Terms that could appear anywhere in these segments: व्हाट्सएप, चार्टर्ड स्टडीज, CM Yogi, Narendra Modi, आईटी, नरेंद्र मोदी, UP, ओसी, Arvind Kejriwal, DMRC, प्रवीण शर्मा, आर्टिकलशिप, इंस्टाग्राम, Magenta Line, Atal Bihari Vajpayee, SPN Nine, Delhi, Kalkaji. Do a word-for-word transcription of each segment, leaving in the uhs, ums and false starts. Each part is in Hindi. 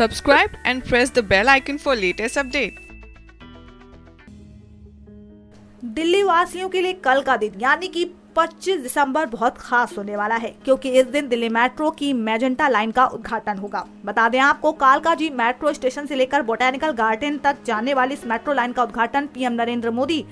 Subscribe and press the bell icon for latest update. Delhi वासियों के लिए कल का दिन यानी कि पच्चीस दिसंबर बहुत खास होने वाला है, क्योंकि इस दिन दिल्ली मेट्रो की मैजेंटा लाइन का उद्घाटन होगा। बता दें आपको, कालकाजी मेट्रो स्टेशन से लेकर बोटैनिकल गार्डन तक जाने वाली इस मेट्रो लाइन का उद्घाटन पीएम नरेंद्र मोदी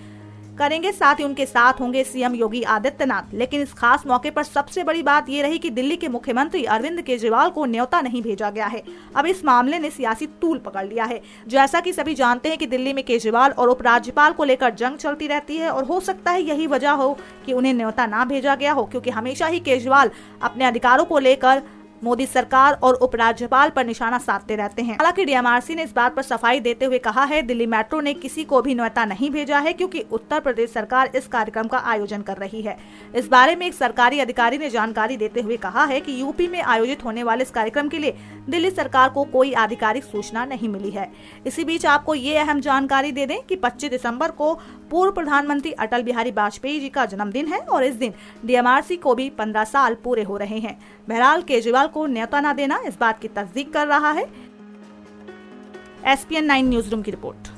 करेंगे, साथ ही उनके साथ होंगे सीएम योगी आदित्यनाथ। लेकिन इस खास मौके पर सबसे बड़ी बात ये रही कि दिल्ली के मुख्यमंत्री अरविंद केजरीवाल को न्योता नहीं भेजा गया है। अब इस मामले ने सियासी तूल पकड़ लिया है। जैसा कि सभी जानते हैं कि दिल्ली में केजरीवाल और उपराज्यपाल को लेकर जंग चलती रहती है, और हो सकता है यही वजह हो कि उन्हें न्योता ना भेजा गया हो, क्योंकि हमेशा ही केजरीवाल अपने अधिकारों को लेकर मोदी सरकार और उपराज्यपाल पर निशाना साधते रहते हैं। हालांकि डीएमआरसी ने इस बात पर सफाई देते हुए कहा है, दिल्ली मेट्रो ने किसी को भी न्योता नहीं भेजा है, क्योंकि उत्तर प्रदेश सरकार इस कार्यक्रम का आयोजन कर रही है। इस बारे में एक सरकारी अधिकारी ने जानकारी देते हुए कहा है कि यूपी में आयोजित होने वाले इस कार्यक्रम के लिए दिल्ली सरकार को कोई आधिकारिक सूचना नहीं मिली है। इसी बीच आपको ये अहम जानकारी दे दें कि पच्चीस दिसम्बर को पूर्व प्रधानमंत्री अटल बिहारी वाजपेयी जी का जन्मदिन है, और इस दिन डीएमआरसी को भी पंद्रह साल पूरे हो रहे हैं। बहरहाल केजरीवाल को न्योता ना देना इस बात की तस्दीक कर रहा है। एसपीएन नाइन न्यूज़ रूम की रिपोर्ट।